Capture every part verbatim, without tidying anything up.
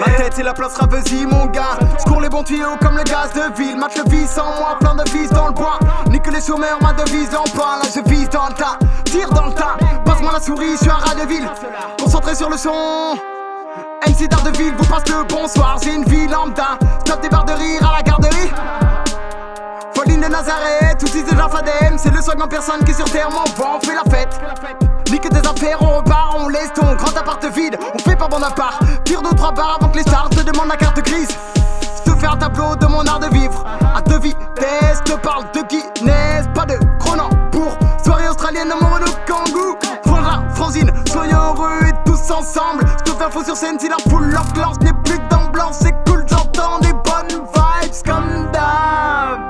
La tête et la place raveusie mon gars. J'cours les bons tuyaux comme le gaz de ville. Match le vice en moi, plein de vis dans le bois. Nique les chômeurs, ma devise d'emploi. Là je vise dans le tas, tire dans le tas. Passe-moi la souris, j'suis un rat de ville. Concentré sur le son. M C d'art de ville, vous passe le bonsoir. J'ai une vie lambda, stop des barres de rire à la garderie. Foline de Nazareth, tout de la Fadem. C'est le soin en personne qui sur terre m'envoie, on fait la fête. Nique des affaires, on repart, on laisse ton grand appart vide. On fait pas bon appart, tire deux trois barres avant que les stars te demandent la carte grise. Je te fais un tableau de mon art de vivre, à deux vitesses, te parle de Guinness. Pas de chrono pour soirée australienne au monde de Kangoo. Prendra Francine, soyons heureux et tous ensemble. Je te fais un faux sur scène si la foule leur lance. N'est plus d'ambiance, c'est cool, j'entends des bonnes vibes comme d'hab.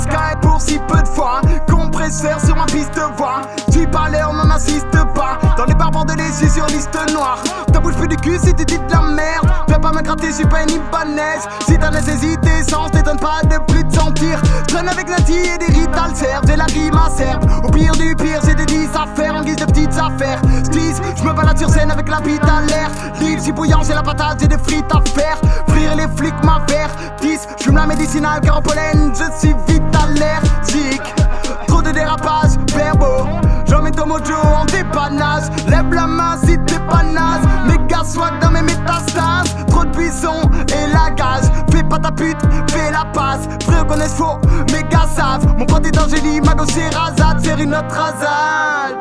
Sky pour si peu de fois. Compresseur sur ma piste de voix. Tu parles, on n'en assiste pas. Dans les bars bordelais, je suis sur liste noire. Ta bouche fait du cul si tu dis de la merde. Viens pas me gratter, je suis pas une Ibanaise. Si t'as nécessité sans, je t'étonne pas de plus te sentir. Je traîne avec Nati et des Rital Serbe. J'ai la rime à serbe. Au pire du pire, j'ai des dix affaires en guise de petites affaires. Glisse, je me balade sur scène avec la bite à l'air. L'île, je suis bouillant, j'ai la patate, j'ai des frites à faire. Frire les flics, ma verre. dix, je fume la médicinale car en pollen, je suis vite allergique. Trop de dérapages verbaux, j'en mets ton mojo en dépannage. Lève la main si t'es pas naze, méga swag dans mes métastases. Trop de buissons et lagage, fais pas ta pute, fais la passe. Frère connaissent faux, méga savent. Mon pote est d'Angélie, ma gauche est rasade. C'est une autre rasade.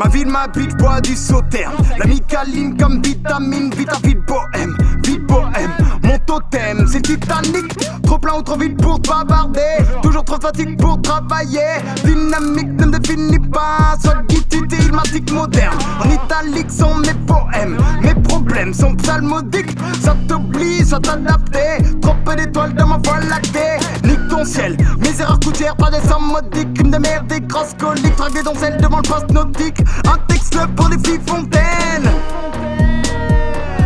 Ma ville, ma bite, bois du sauterne. La micaline comme vitamine, vite à vite bohème, vite bohème. Mon totem, c'est titanique. Trop plein ou trop vite pour bavarder. Toujours trop fatigue pour travailler. Dynamique ne me définit pas. Soit guitite et ilmatique moderne. En italique sont mes poèmes. Mes problèmes sont psalmodiques. Ça t'oblige à t'adapter. Trop peu d'étoiles dans ma voie lactée. Nique ton ciel, mes erreurs coutières, pas des sommes modiques. Une de merde, des grosses coliques. Draguer ton sel devant le poste nautique. Un texte pour des filles fontaines.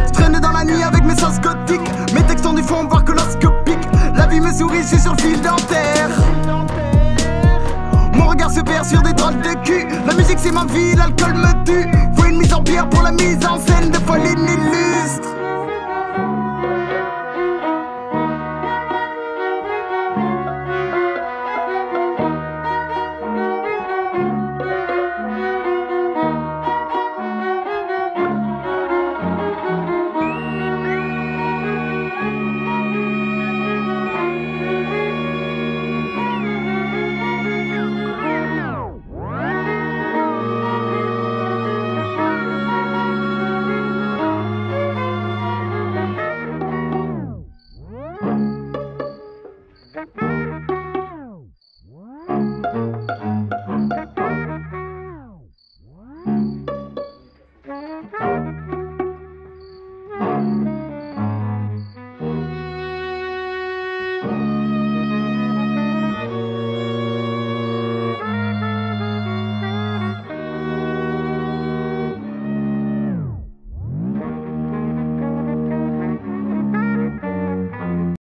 Je traîne dans la nuit avec mes sens gothiques. Mes textes ont du fond, voire coloscopique. La vie me sourit, je suis sur le fil dentaire. Mon regard se perd sur des drôles de cul. La musique c'est ma vie, l'alcool me tue. Faut une mise en pierre pour la mise en scène de L'Illustre.